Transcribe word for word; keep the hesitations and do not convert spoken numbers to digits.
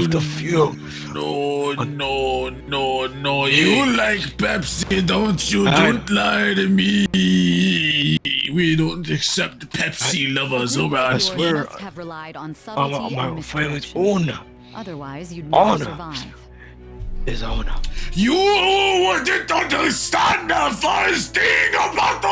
left of you. No, no, no, no. You like Pepsi, don't you? I, don't lie to me. We don't accept Pepsi I, lovers around. I swear, have relied on I'm, I'm my family's owner. Otherwise, you'd never honor. survive. Is honor. You wouldn't understand the first thing about